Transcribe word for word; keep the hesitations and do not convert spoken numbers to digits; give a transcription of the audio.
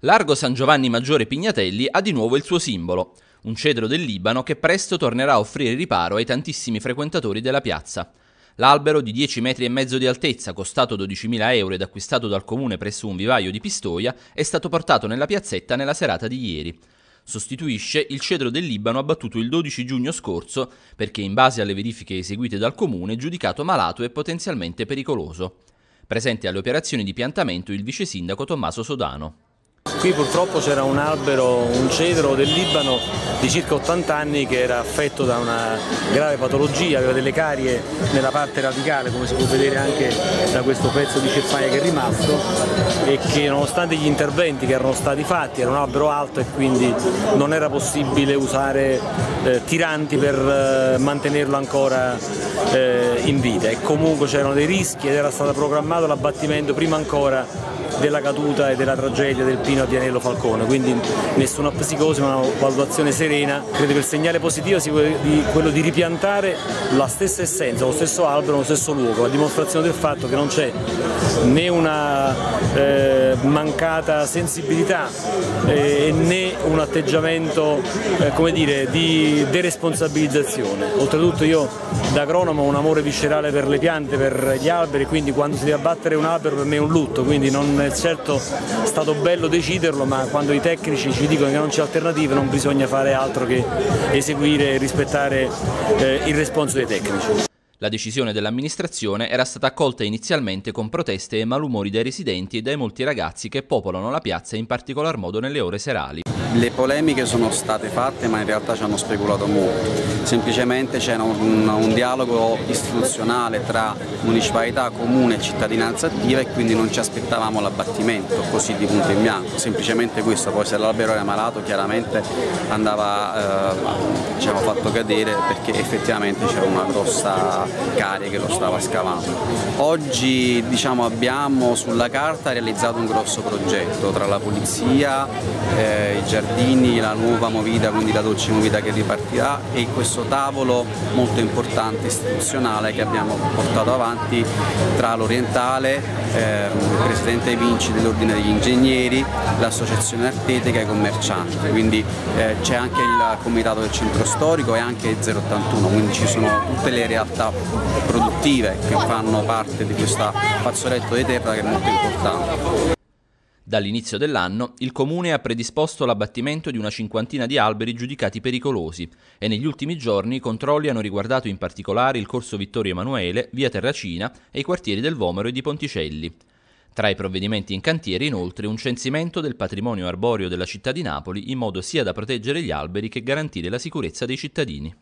Largo San Giovanni Maggiore Pignatelli ha di nuovo il suo simbolo, un cedro del Libano che presto tornerà a offrire riparo ai tantissimi frequentatori della piazza. L'albero di dieci metri e mezzo di altezza, costato dodicimila euro ed acquistato dal comune presso un vivaio di Pistoia, è stato portato nella piazzetta nella serata di ieri. Sostituisce il cedro del Libano abbattuto il dodici giugno scorso perché, in base alle verifiche eseguite dal comune, giudicato malato e potenzialmente pericoloso. Presente alle operazioni di piantamento il vice sindaco Tommaso Sodano. Qui purtroppo c'era un albero, un cedro del Libano di circa ottanta anni che era affetto da una grave patologia, aveva delle carie nella parte radicale, come si può vedere anche da questo pezzo di ceppaia che è rimasto, e che nonostante gli interventi che erano stati fatti era un albero alto e quindi non era possibile usare eh, tiranti per eh, mantenerlo ancora eh, in vita, e comunque c'erano dei rischi ed era stato programmato l'abbattimento prima ancora della caduta e della tragedia del pino di Anello Falcone, quindi nessuna psicosi ma una valutazione serena. Credo che il segnale positivo sia quello di ripiantare la stessa essenza, lo stesso albero, nello stesso luogo, a dimostrazione del fatto che non c'è né una eh, mancata sensibilità eh, né un atteggiamento eh, come dire, di deresponsabilizzazione. Oltretutto io da agronomo ho un amore viscerale per le piante, per gli alberi, quindi quando si deve abbattere un albero per me è un lutto, quindi non è certo stato bello deciderlo, ma quando i tecnici ci dicono che non c'è alternativa non bisogna fare altro che eseguire e rispettare eh, il responso dei tecnici. La decisione dell'amministrazione era stata accolta inizialmente con proteste e malumori dai residenti e dai molti ragazzi che popolano la piazza, in particolar modo nelle ore serali. Le polemiche sono state fatte, ma in realtà ci hanno speculato molto. Semplicemente c'era un, un dialogo istituzionale tra municipalità, comune e cittadinanza attiva, e quindi non ci aspettavamo l'abbattimento così di punto in bianco. Semplicemente questo, poi se l'albero era malato chiaramente andava eh, diciamo, fatto cadere, perché effettivamente c'era una grossa carie che lo stava scavando. Oggi diciamo, abbiamo sulla carta realizzato un grosso progetto tra la polizia, eh, i giardini, la nuova movida, quindi la dolce movida che ripartirà, e questo tavolo molto importante istituzionale che abbiamo portato avanti tra l'Orientale, eh, il Presidente Vinci dell'Ordine degli Ingegneri, l'Associazione Artetica e i commercianti. Quindi eh, c'è anche il Comitato del Centro Storico e anche il zero ottantuno, quindi ci sono tutte le realtà produttive che fanno parte di questo fazzoletto di terra che è molto importante. Dall'inizio dell'anno il comune ha predisposto l'abbattimento di una cinquantina di alberi giudicati pericolosi e negli ultimi giorni i controlli hanno riguardato in particolare il Corso Vittorio Emanuele, Via Terracina e i quartieri del Vomero e di Ponticelli. Tra i provvedimenti in cantiere inoltre un censimento del patrimonio arboreo della città di Napoli in modo sia da proteggere gli alberi che garantire la sicurezza dei cittadini.